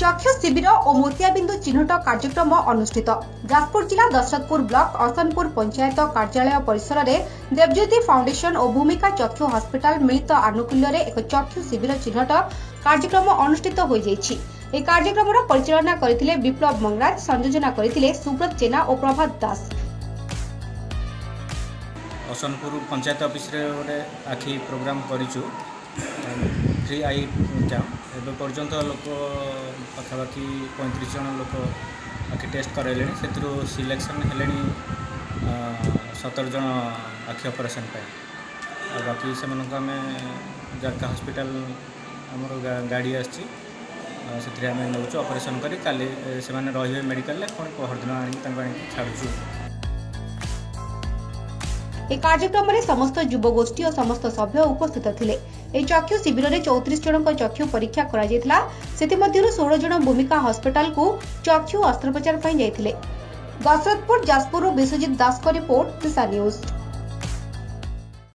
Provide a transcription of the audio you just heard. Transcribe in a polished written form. चक्षु शिविर और मोतियाबिंदु चिन्हट कार्यक्रम अनुष्ठित। जाजपुर जिला दशरथपुर ब्लॉक असनपुर पंचायत कार्यालय परिसर में देवज्योति फाउंडेशन और भूमिका चक्षु हॉस्पिटल मिलित आनुकूल्य में एक चक्षु शिविर चिन्हट कार्यक्रम अनुष्ठित हो। यह कार्यक्रम परिचालना करथिले विप्लव मंगराज, संयोजना करथिले सुब्रत जेना और प्रभात दास। असनपुर पंचायत ऑफिस रे गोटे आखि प्रोग्राम करिछु, फ्री आई कैंप। एवं पर्यंत लोक पाखापाखि 35 जन लोक आखि टेस्ट कराइले, सिलेक्शन हेले 17 जन आखि ऑपरेशन पाए। बाकी से आम जारका हॉस्पिटल आमर गाड़ी आसी से आम नौ ऑपरेशन करी से रही मेडिकल पुणी पहरदिन छाड़ू। यह कार्यक्रम में समस्त युवगोष्ठी और समस्त सभ्य उपस्थित थे। चक्षु शिविर में 34 जन चक्षु परीक्षा कर 16 जन भूमिका हॉस्पिटल को चक्षु अस्त्रोपचार। Dasharathpur, Jajpur Biswajit Das report, Disha news.